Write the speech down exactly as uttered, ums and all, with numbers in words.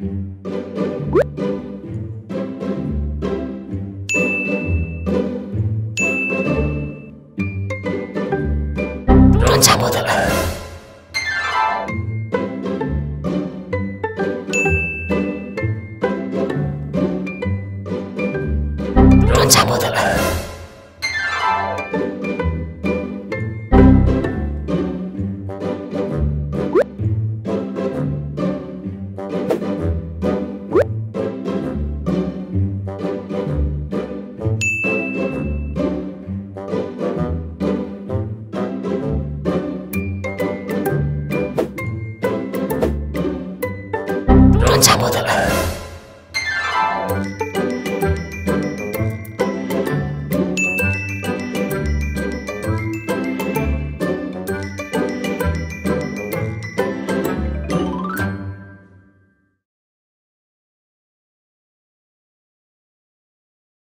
Non c'è potere. Non c'è potere. Non c'è potere.